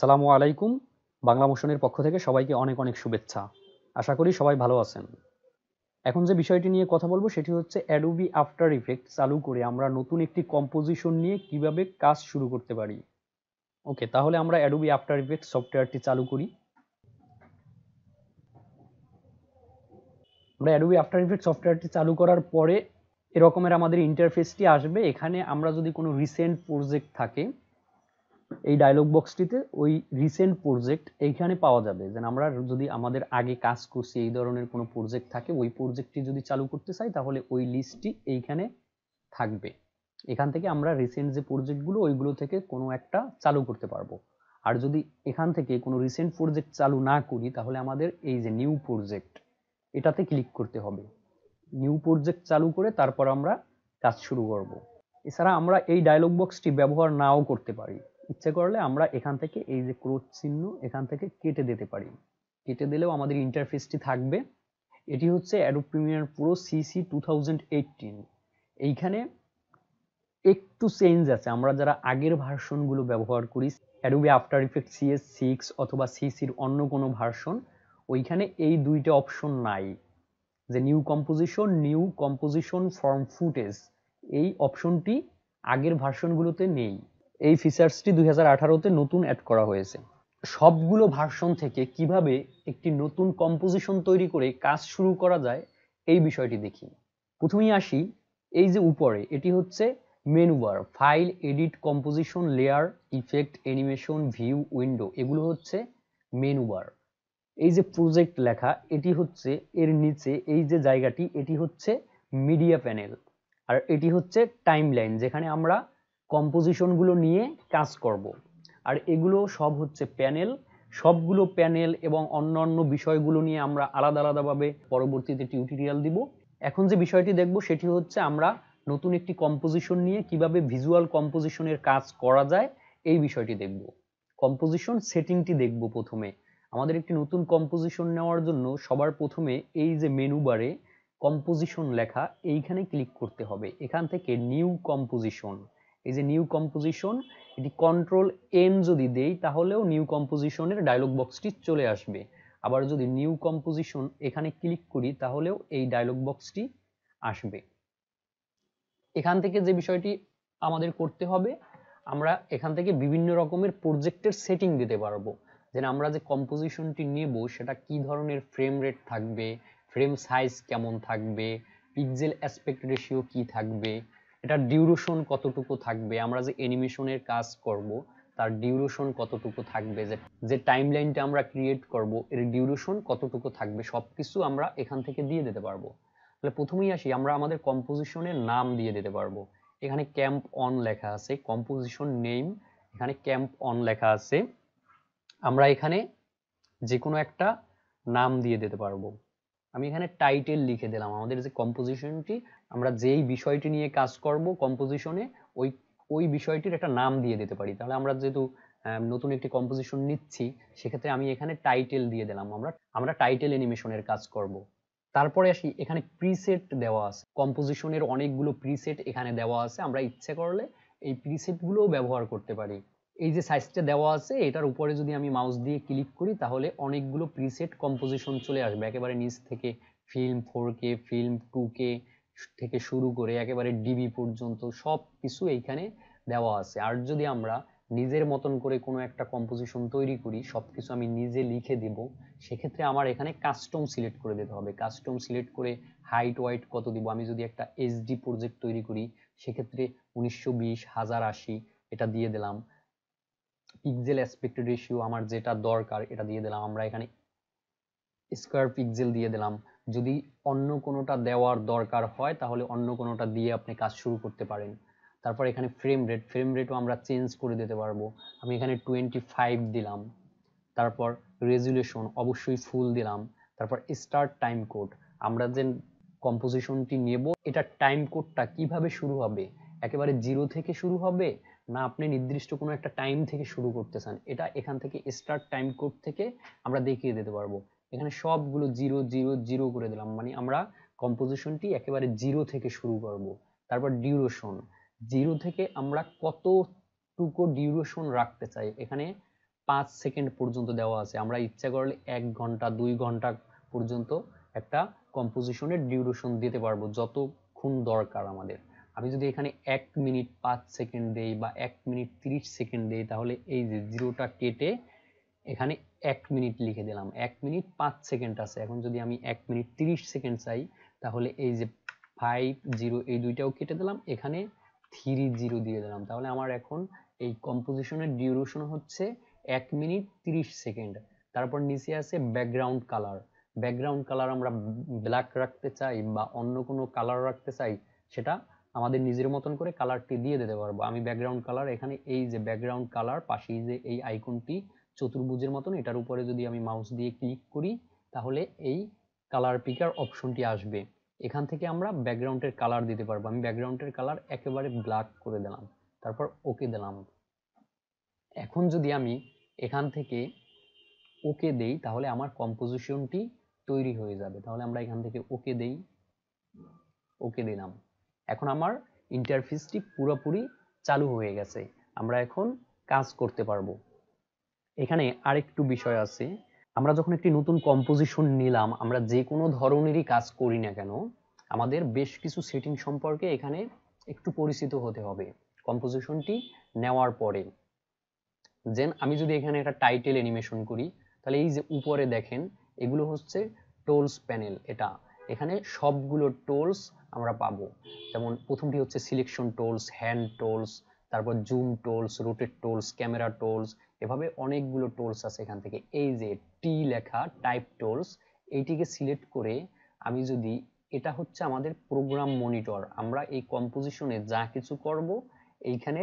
আসসালামু আলাইকুম। বাংলা মোশনের পক্ষ থেকে সবাইকে অনেক অনেক শুভেচ্ছা। আশা করি সবাই ভালো আছেন। এখন যে বিষয়টি নিয়ে কথা বলবো সেটি হচ্ছে অ্যাডোবি আফটার ইফেক্ট চালু করে আমরা নতুন একটি কম্পোজিশন নিয়ে কিভাবে কাজ শুরু করতে পারি। ওকে, তাহলে আমরা অ্যাডোবি আফটার ইফেক্ট সফটওয়্যারটি চালু করি। আমরা অ্যাডোবি আফটার ইফেক্ট সফটওয়্যারটি চালু করার পরে এরকমের আমাদের ইন্টারফেসটি আসবে। এখানে আমরা যদি কোনো রিসেন্ট প্রজেক্ট থাকে এই ডায়লগ বক্সটিতে ওই রিসেন্ট প্রজেক্ট এইখানে পাওয়া যাবে। যেন আমরা যদি আমাদের আগে কাজ করছি এই ধরনের কোনো প্রজেক্ট থাকে ওই প্রজেক্টটি যদি চালু করতে চাই তাহলে ওই লিস্টটি এইখানে থাকবে। এখান থেকে আমরা রিসেন্ট যে প্রজেক্টগুলো ওইগুলো থেকে কোনো একটা চালু করতে পারবো। আর যদি এখান থেকে কোনো রিসেন্ট প্রজেক্ট চালু না করি তাহলে আমাদের এই যে নিউ প্রজেক্ট এটাতে ক্লিক করতে হবে। নিউ প্রজেক্ট চালু করে তারপর আমরা কাজ শুরু করব। এছাড়া আমরা এই ডায়লগ বক্সটি ব্যবহার নাও করতে পারি। ইচ্ছে করলে আমরা এখান থেকে এই যে ক্রস চিহ্ন এখান থেকে কেটে দিতে পারি। কেটে দিলেও আমাদের ইন্টারফেসটি থাকবে। এটি হচ্ছে অ্যাডোব প্রিমিয়ার প্রো সিসি 2018। এইখানে একটু চেঞ্জ আছে। আমরা যারা আগের ভার্সনগুলো ব্যবহার করি অ্যাডোবি আফটার ইফেক্ট CS6 অথবা CCর অন্য কোনো ভার্সন, ওইখানে এই দুইটা অপশন নাই। যে নিউ কম্পোজিশন ফ্রম ফুটেজ এই অপশনটি আগের ভার্সনগুলোতে নেই। এই ফিচার্সটি 2018-তে নতুন অ্যাড করা হয়েছে। সবগুলো ভার্সন থেকে কিভাবে একটি নতুন কম্পোজিশন তৈরি করে কাজ শুরু করা যায় এই বিষয়টি দেখি। প্রথমেই আসি এই যে উপরে, এটি হচ্ছে menu bar. File, edit, composition, layer, effect, animation, view, window এগুলো হচ্ছে মেনু বার। এই যে প্রজেক্ট লেখা এটি হচ্ছে এর নিচে এই যে জায়গাটি এটি হচ্ছে মিডিয়া প্যানেল। আর এটি হচ্ছে টাইমলাইন যেখানে আমরা কম্পোজিশনগুলো নিয়ে কাজ করব। আর এগুলো সব হচ্ছে প্যানেল। সবগুলো প্যানেল এবং অন্যান্য বিষয়গুলো নিয়ে আমরা আলাদা আলাদাভাবে পরবর্তীতে টিউটোরিয়াল দিব। এখন যে বিষয়টি দেখব সেটি হচ্ছে আমরা নতুন একটি কম্পোজিশন নিয়ে কিভাবে ভিজুয়াল কম্পোজিশনের কাজ করা যায় এই বিষয়টি দেখব। কম্পোজিশন সেটিংটি দেখব। প্রথমে আমাদের একটি নতুন কম্পোজিশন নেওয়ার জন্য সবার প্রথমে এই যে মেনু বারে কম্পোজিশন লেখা এইখানে ক্লিক করতে হবে। এখান থেকে নিউ কম্পোজিশন, এই যে নিউ কম্পোজিশন এটি Ctrl+N যদি দেই তাহলেও নিউ কম্পোজিশনের ডায়লগ বক্সটি চলে আসবে। আবার যদি নিউ কম্পোজিশন এখানে ক্লিক করি তাহলেও এই ডায়লগ বক্সটি আসবে। এখান থেকে যে বিষয়টি আমাদের করতে হবে, আমরা এখান থেকে বিভিন্ন রকমের প্রজেক্টের সেটিং দিতে পারবো। যেন আমরা যে কম্পোজিশনটি নেব সেটা কি ধরনের ফ্রেম রেট থাকবে, ফ্রেম সাইজ কেমন থাকবে, পিক্সেল অ্যাসপেক্ট রেশিও কি থাকবে, এটা ডিউরেশন কতটুকু থাকবে, আমরা যে অ্যানিমেশনের কাজ করব তার ডিউরেশন কতটুকু থাকবে, যে টাইমলাইনটা আমরা ক্রিয়েট করব এর ডিউরেশন কতটুকু থাকবে, সবকিছু আমরা এখান থেকে দিয়ে দিতে পারবো। তাহলে প্রথমেই আসি, আমরা আমাদের কম্পোজিশনের নাম দিয়ে দিতে পারবো। এখানে ক্যাম্প অন লেখা আছে, কম্পোজিশন নেম এখানে ক্যাম্প অন লেখা আছে। আমরা এখানে যে কোনো একটা নাম দিয়ে দিতে পারবো। আমি এখানে টাইটেল লিখে দিলাম। আমাদের যে কম্পোজিশনটি আমরা যেই বিষয়টি নিয়ে কাজ করব কম্পোজিশনে ওই বিষয়টির একটা নাম দিয়ে দিতে পারি। তাহলে আমরা যেহেতু নতুন একটি কম্পোজিশন নিচ্ছি সেক্ষেত্রে আমি এখানে টাইটেল দিয়ে দিলাম। আমরা টাইটেল অ্যানিমেশনের কাজ করব। তারপরে আসি, এখানে প্রিসেট দেওয়া আছে। কম্পোজিশনের অনেকগুলো প্রিসেট এখানে দেওয়া আছে। আমরা ইচ্ছে করলে এই প্রিসেটগুলোও ব্যবহার করতে পারি। এই যে সাইজটা দেওয়া আছে এটার উপরে যদি আমি মাউস দিয়ে ক্লিক করি তাহলে অনেকগুলো প্রিসেট কম্পোজিশন চলে আসবে। একেবারে নিচ থেকে ফিল্ম 4K, ফিল্ম 2K থেকে শুরু করে একেবারে ডিবি পর্যন্ত সব কিছু এইখানে দেওয়া আছে। আর যদি আমরা নিজের মতন করে কোনো একটা কম্পোজিশন তৈরি করি, সব কিছু আমি নিজে লিখে দেব, সেক্ষেত্রে আমার এখানে কাস্টম সিলেক্ট করে দিতে হবে। কাস্টম সিলেক্ট করে হাইট ওয়াইট কত দিব। আমি যদি একটা HD প্রজেক্ট তৈরি করি সেক্ষেত্রে 1920x1080 এটা দিয়ে দিলাম। পিক্সেল অ্যাসপেক্ট রেশিও আমার যেটা দরকার এটা দিয়ে দিলাম। আমরা এখানে স্কয়ার পিক্সেল দিয়ে দিলাম। যদি অন্য কোনোটা দেওয়ার দরকার হয় তাহলে অন্য কোনোটা দিয়ে আপনি কাজ শুরু করতে পারেন। তারপর এখানে ফ্রেম রেটও আমরা চেঞ্জ করে দিতে পারবো। আমি এখানে 25 দিলাম। তারপর রেজুলেশন অবশ্যই ফুল দিলাম। তারপর স্টার্ট টাইম কোড, আমরা যে কম্পোজিশনটি নেব এটা টাইম কোডটা কিভাবে শুরু হবে, একেবারে 0 থেকে শুরু হবে না আপনি নির্দিষ্ট কোনো একটা টাইম থেকে শুরু করতে চান, এটা এখান থেকে স্টার্ট টাইম কোড থেকে আমরা দেখিয়ে দিতে পারবো। এখানে সবগুলো 0 0 0 করে দিলাম, মানে আমরা কম্পোজিশনটি একেবারে 0 থেকে শুরু করব। তারপর ডিউরেশন 0 থেকে আমরা কতটুকু ডিউরেশন রাখতে চাই, এখানে 5 সেকেন্ড পর্যন্ত দেওয়া আছে আমরা ইচ্ছা করলে 1 ঘন্টা 2 ঘন্টা পর্যন্ত একটা কম্পোজিশনের ডিউরেশন দিতে পারবো যতক্ষণ দরকার আমাদের আমি যদি এখানে 1 মিনিট 5 সেকেন্ড দেই বা 1 মিনিট 30 সেকেন্ড দেই তাহলে এই যে জিরোটা কেটে এখানে 1 মিনিট লিখে দিলাম 1 মিনিট 5 সেকেন্ড আছে এখন যদি আমি 1 মিনিট 30 সেকেন্ড চাই তাহলে এই যে 50 এই দুইটাও কেটে দিলাম এখানে 30 দিয়ে দিলাম তাহলে আমার এখন এই কম্পোজিশনের ডিউরেশন হচ্ছে 1 মিনিট 30 সেকেন্ড তারপর নিচে আছে ব্যাকগ্রাউন্ড কালার আমরা ব্ল্যাক রাখতে চাই বা অন্য কোনো কালার রাখতে চাই সেটা আমাদের নিজের মতন করে কালারটি দিয়ে দিতে পারবো আমি ব্যাকগ্রাউন্ড কালার এখানে এই যে ব্যাকগ্রাউন্ড কালার পাশেই যে এই আইকনটি চতুর্ভুজের মতন এটার উপরে যদি আমি মাউস দিয়ে ক্লিক করি তাহলে এই কালার পিকার অপশনটি আসবে এখান থেকে আমরা ব্যাকগ্রাউন্ডের কালার দিতে পারবো আমি ব্যাকগ্রাউন্ডের কালার একেবারে ব্ল্যাক করে দিলাম তারপর ওকে দিলাম এখন যদি আমি এখান থেকে ওকে দেই তাহলে আমার কম্পোজিশনটি তৈরি হয়ে যাবে তাহলে আমরা এখান থেকে ওকে দেই ওকে দিলাম এখন আমার ইন্টারফেসটি পুরোপুরি চালু হয়ে গেছে আমরা এখন কাজ করতে পারবো এখানে আরেকটু বিষয় আছে আমরা যখন একটি নতুন কম্পোজিশন নিলাম আমরা যে কোনো ধরনেরই কাজ করি না কেন আমাদের বেশ কিছু সেটিং সম্পর্কে এখানে একটু পরিচিত হতে হবে কম্পোজিশনটি নেওয়ার পরে যেন আমি যদি এখানে একটা টাইটেল অ্যানিমেশন করি তাহলে এই যে উপরে দেখেন এগুলো হচ্ছে টোলস প্যানেল এটা এখানে সবগুলো টোলস আমরা পাবো যেমন প্রথমটি হচ্ছে সিলেকশন টোলস হ্যান্ড টোলস তারপর zoom tools rotate tools camera tools এভাবে অনেকগুলো টোলস আছে এখান থেকে এই যে টি লেখা টাইপ টোলস এইটিকে সিলেক্ট করে আমি যদি এটা হচ্ছে আমাদের প্রোগ্রাম মনিটর আমরা এই কম্পোজিশনে যা কিছু করব এইখানে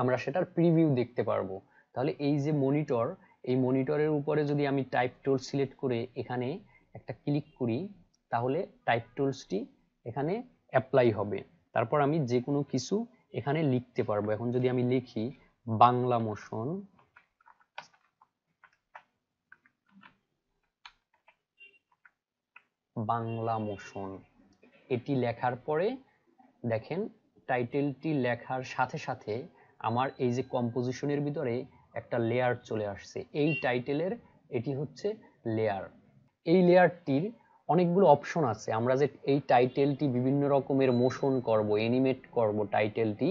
আমরা সেটার প্রিভিউ দেখতে পারবো তাহলে এই যে মনিটর এই মনিটরের উপরে যদি আমি টাইপ টোল সিলেক্ট করে এখানে একটা ক্লিক করি তাহলে টাইপ টোলসটি এখানে অ্যাপ্লাই হবে তারপর আমি যে কোনো কিছু এখানে লিখতে পারবো এখন যদি আমি লিখি বাংলা মোশন এটি লেখার পরে দেখেন টাইটেলটি লেখার সাথে সাথে আমার এই যে কম্পোজিশনের ভিতরে একটা লেয়ার চলে আসছে এই টাইটেলের এটি হচ্ছে লেয়ার এই লেয়ারটির অনেকগুলো অপশন আছে আমরা যে এই টাইটেলটি বিভিন্ন রকমের মোশন করব অ্যানিমেট করব টাইটেলটি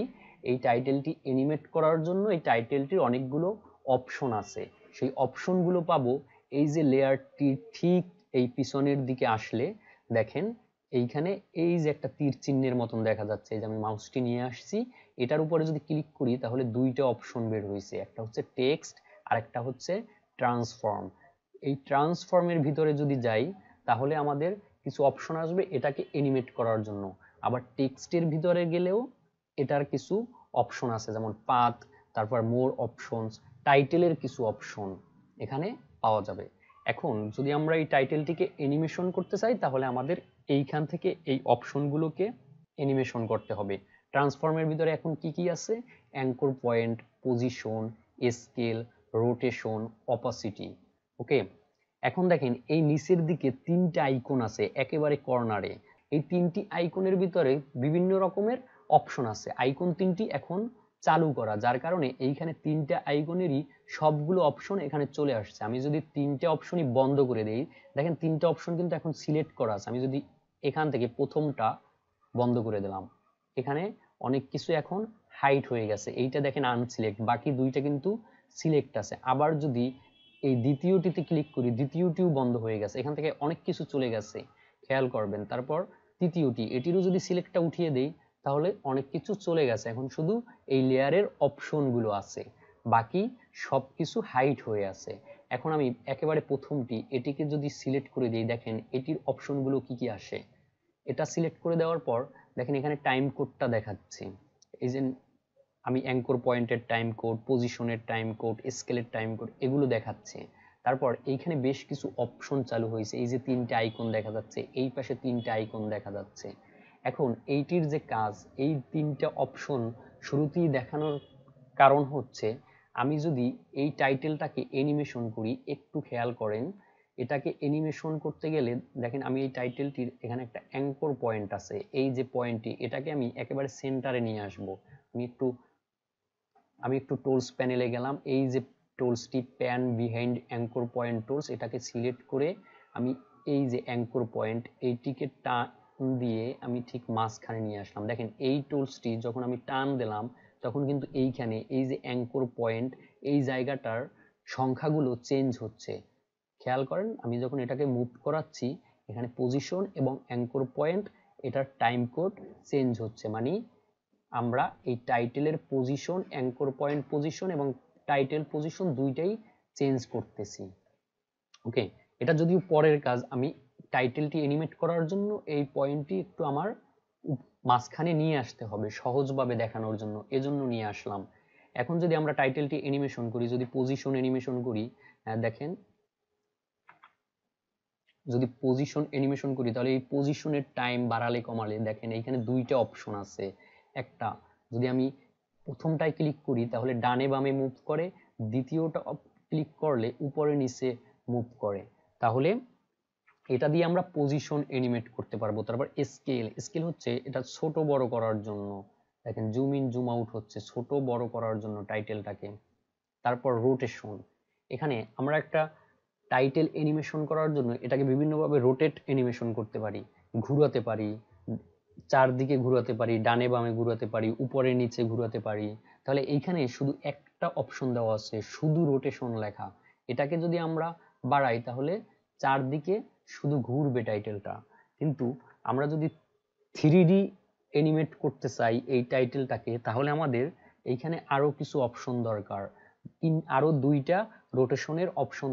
এই টাইটেলটি অ্যানিমেট করার জন্য এই টাইটেলটির অনেকগুলো অপশন আছে সেই অপশনগুলো পাবো এই যে লেয়ারটি ঠিক এই পিছনের দিকে আসলে দেখেন এইখানে এই যে একটা তীর চিহ্নের মতন দেখা যাচ্ছে এই যে আমি মাউসটি নিয়ে আসছি এটার উপরে যদি ক্লিক করি তাহলে দুইটা অপশন বের হয়েছে একটা হচ্ছে টেক্সট আর একটা হচ্ছে ট্রান্সফর্ম এই ট্রান্সফর্মের ভিতরে যদি যাই তাহলে আমাদের কিছু অপশন আসবে এটাকে অ্যানিমেট করার জন্য আবার টেক্সটের ভিতরে গেলেও এটার কিছু অপশন আছে যেমন পাথ তারপর মোর অপশনস টাইটেলের কিছু অপশন এখানে পাওয়া যাবে এখন যদি আমরা এই টাইটেলটিকে অ্যানিমেশন করতে চাই তাহলে আমাদের এইখান থেকে এই অপশনগুলোকে অ্যানিমেশন করতে হবে ট্রান্সফর্মের ভিতরে এখন কি কি আছে anchor point position scale rotation opacity okay এখন দেখেন এই নিচের দিকে তিনটা আইকন আছে একেবারে কর্নারে এই তিনটি আইকনের ভিতরে বিভিন্ন রকমের অপশন আছে আইকন তিনটি এখন চালু করা যার কারণে এইখানে তিনটা আইকনেরই সবগুলো অপশন এখানে চলে আসছে আমি যদি তিনটা অপশনই বন্ধ করে দেই দেখেন তিনটা অপশন কিন্তু এখন সিলেক্ট করা আছে আমি যদি এখান থেকে প্রথমটা বন্ধ করে দিলাম এখানে অনেক কিছু এখন হাইড হয়ে গেছে এইটা দেখেন আনসিলেক্ট বাকি দুইটা কিন্তু সিলেক্ট আছে আবার যদি এই দ্বিতীয়টিতে ক্লিক করি দ্বিতীয়টিও বন্ধ হয়ে গেছে এখান থেকে অনেক কিছু চলে গেছে খেয়াল করবেন তারপর তৃতীয়টি এটিরও যদি সিলেক্টটা উঠিয়ে দেই তাহলে অনেক কিছু চলে গেছে এখন শুধু এই লেয়ারের অপশনগুলো আছে বাকি সবকিছু হাইড হয়ে আছে এখন আমি একেবারে প্রথমটি এটিকে যদি সিলেক্ট করে দেই দেখেন এটির অপশনগুলো কি কি আসে এটা সিলেক্ট করে দেওয়ার পর দেখেন এখানে টাইম কোডটা দেখাচ্ছে এই যে আমি অ্যাঙ্কর পয়েন্টের টাইম কোড পজিশনের টাইম কোড স্কেলের টাইম কোড এগুলো দেখাচ্ছে তারপর এইখানে বেশ কিছু অপশন চালু হয়েছে এই যে তিনটা আইকন দেখা যাচ্ছে এই পাশে তিনটা আইকন দেখা যাচ্ছে এখন এইটির যে কাজ এই তিনটা অপশন শুরুতেই দেখানোর কারণ হচ্ছে আমি যদি এই টাইটেলটাকে অ্যানিমেশন করি একটু খেয়াল করেন এটাকে অ্যানিমেশন করতে গেলে দেখেন আমি এই টাইটেলটির এখানে একটা অ্যাঙ্কর পয়েন্ট আছে এই যে পয়েন্টটি এটাকে আমি একেবারে সেন্টারে নিয়ে আসব আমি একটু টোলস প্যানেলে গেলাম এই যে টুলসটি pan behind anchor point tools, এটাকে সিলেক্ট করে আমি এই যে অ্যাঙ্কর পয়েন্ট এইটিকে টান দিয়ে আমি ঠিক মাঝখানে নিয়ে আসলাম। দেখেন এই টুলসটি যখন আমি টান দিলাম তখন কিন্তু এইখানে এই যে অ্যাঙ্কর পয়েন্ট এই জায়গাটার সংখ্যাগুলো চেঞ্জ হচ্ছে। খেয়াল করেন আমি যখন এটাকে মুভ করাচ্ছি এখানে পজিশন এবং অ্যাঙ্কর পয়েন্ট এটার টাইম কোড চেঞ্জ হচ্ছে, মানে আমরা এই টাইটেলের পজিশন, অ্যাঙ্কর পয়েন্ট পজিশন এবং টাইটেল পজিশন দুইটাই চেঞ্জ করতেছি। ওকে, এটা যদিও পরের কাজ, আমি টাইটেলটি অ্যানিমেট করার জন্য এই পয়েন্টটি একটু আমার মাঝখানে নিয়ে আসতে হবে সহজভাবে দেখানোর জন্য, এজন্য নিয়ে আসলাম। এখন যদি আমরা টাইটেলটি অ্যানিমেশন করি, যদি পজিশন অ্যানিমেশন করি, দেখেন যদি পজিশন অ্যানিমেশন করি তাহলে এই পজিশনের টাইম বাড়ালে কমালে দেখেন এইখানে দুইটা অপশন আছে। একটা যদি আমি প্রথমটায় ক্লিক করি তাহলে ডানে বামে মুভ করে, দ্বিতীয়টা ক্লিক করলে উপরে নিচে মুভ করে। তাহলে এটা দিয়ে আমরা পজিশন অ্যানিমেট করতে পারবো। তারপর স্কেল, স্কেল হচ্ছে এটা ছোট বড় করার জন্য, দেখেন জুম ইন জুম আউট হচ্ছে ছোট বড় করার জন্য টাইটেলটাকে। তারপর রোটেশন, এখানে আমরা একটা টাইটেল অ্যানিমেশন করার জন্য এটাকে বিভিন্নভাবে রোটেট অ্যানিমেশন করতে পারি, ঘুরাতে পারি, চারদিকে ঘুরাতে পারি, ডানে বামে ঘুরাতে পারি, উপরে নিচে ঘুরাতে পারি। তাহলে এইখানে শুধু একটা অপশন দেওয়া আছে, শুধু রোটেশন লেখা। এটাকে যদি আমরা বাড়াই তাহলে চারদিকে শুধু ঘুরবে টাইটেলটা। কিন্তু আমরা যদি 3D অ্যানিমেট করতে চাই এই টাইটেলটাকে তাহলে আমাদের এইখানে আরো কিছু অপশন দরকার, আরো দুইটা রোটেশনের অপশন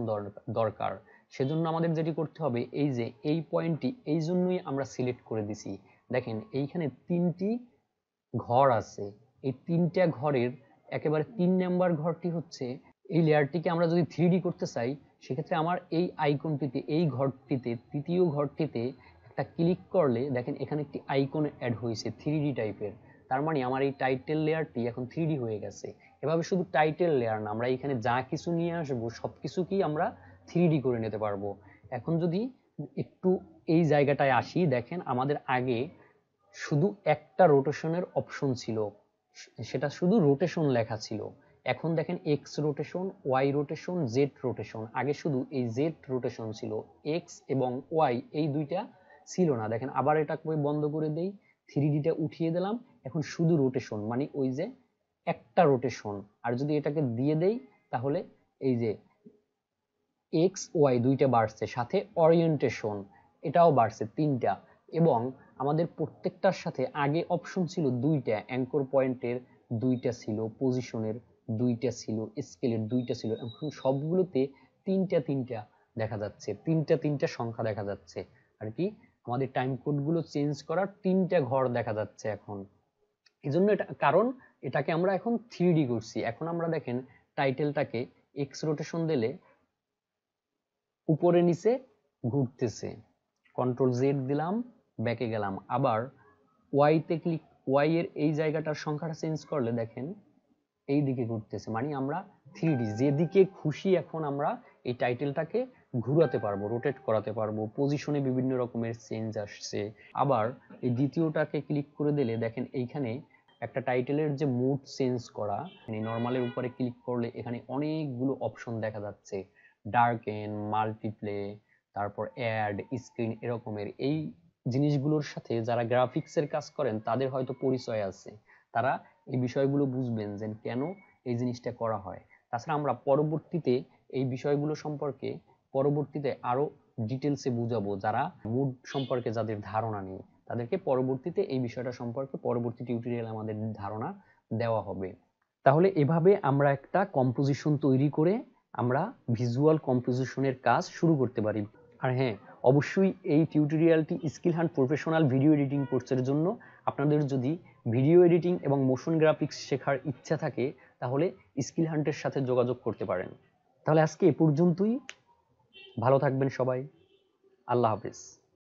দরকার। সেজন্য আমাদের যেটি করতে হবে, এই যে এই পয়েন্টটি এই জন্যই আমরা সিলেক্ট করে দিছি। দেখেন এইখানে তিনটি ঘর আছে, এই তিনটা ঘরের একেবারে 3 নম্বর ঘরটি হচ্ছে, এই লেয়ারটিকে আমরা যদি 3D করতে চাই সেক্ষেত্রে আমার এই আইকনটিতে, এই ঘরটিতে, তৃতীয় ঘরটিতে একটা ক্লিক করলে দেখেন এখানে একটি আইকন অ্যাড হয়েছে 3D টাইপের। তার মানে আমার এই টাইটেল লেয়ারটি এখন 3D হয়ে গেছে। এভাবে শুধু টাইটেল লেয়ার না, আমরা এখানে যা কিছু নিয়ে আসবো সব কিছুকেই আমরা 3D করে নিতে পারবো। এখন যদি একটু এই জায়গাটায় আসি, দেখেন আমাদের আগে শুধু একটা রোটেশনের অপশন ছিল, সেটা শুধু রোটেশন লেখা ছিল। এখন দেখেন X rotation, Y rotation, Z rotation. আগে শুধু এই জেড রোটেশন ছিল, এক্স এবং ওয়াই এই দুইটা ছিল না। দেখেন আবার এটাকে বন্ধ করে দেই, 3Dটা উঠিয়ে দিলাম, এখন শুধু রোটেশন, মানে ওই যে একটা রোটেশন। আর যদি এটাকে দিয়ে দেই তাহলে এই যে এক্স ওয়াই দুইটা বাড়ছে, সাথে অরিয়েন্টেশন এটাও বাড়ছে 3টা। এবং আমাদের প্রত্যেকটার সাথে আগে অপশন ছিল 2টা, অ্যাঙ্কর পয়েন্টের 2টা ছিল, পজিশনের 2টা ছিল, স্কেলের 2টা ছিল। এখন সবগুলোতে 3টা 3টা দেখা যাচ্ছে, 3টা 3টা সংখ্যা দেখা যাচ্ছে আর কি। আমাদের টাইম কোডগুলো চেঞ্জ করার 3টা ঘর দেখা যাচ্ছে এখন, এজন্য এটা কারণ এটাকে আমরা এখন 3D করছি। এখন আমরা দেখেন টাইটেলটাকে এক্স রোটেশন দিলে উপরে নিচে ঘুরতেছে। কন্ট্রোল জেড দিলাম, ব্যাকে গেলাম, আবার ওয়াইতে ক্লিক, ওয়াই এর এই জায়গাটার সংখ্যাটা চেঞ্জ করলে দেখেন এই দিকে ঘুরতেছে, মানে আমরা 3D যেদিকে খুশি এখন আমরা এই টাইটেলটাকে ঘুরাতে পারবো, রোটেট করাতে পারবো। পজিশনে বিভিন্ন রকমের চেঞ্জ আসছে। আবার এই দ্বিতীয়টাকে ক্লিক করে দিলে দেখেন এইখানে একটা টাইটেলের যে মুড চেঞ্জ করা, মানে নর্মালের উপরে ক্লিক করলে এখানে অনেকগুলো অপশন দেখা যাচ্ছে, ডার্কেন, মাল্টিপ্লে, তারপর অ্যাড, স্ক্রিন, এরকমের। এই জিনিসগুলোর সাথে যারা গ্রাফিক্সের কাজ করেন তাদের হয়তো পরিচয় আছে, তারা এই বিষয়গুলো বুঝবেন যে কেন এই জিনিসটা করা হয়। তাছাড়া আমরা পরবর্তীতে এই বিষয়গুলো সম্পর্কে পরবর্তীতে আরো ডিটেলসে বুঝাবো, যারা মুড সম্পর্কে যাদের ধারণা নেই তাদেরকে পরবর্তীতে এই বিষয়টা সম্পর্কে পরবর্তী টিউটোরিয়াল আমাদের ধারণা দেওয়া হবে। তাহলে এভাবে আমরা একটা কম্পোজিশন তৈরি করে আমরা ভিজুয়াল কম্পোজিশনের কাজ শুরু করতে পারি। আর হ্যাঁ, অবশ্যই এই টিউটোরিয়ালটি skill hunt professional video editing কোর্সের জন্য। আপনাদের যদি ভিডিও এডিটিং এবং মোশন গ্রাফিক্স শেখার ইচ্ছা থাকে তাহলে স্কিল হান্টের সাথে যোগাযোগ করতে পারেন। তাহলে আজকে এ পর্যন্তই, ভালো থাকবেন সবাই, আল্লাহ হাফেজ।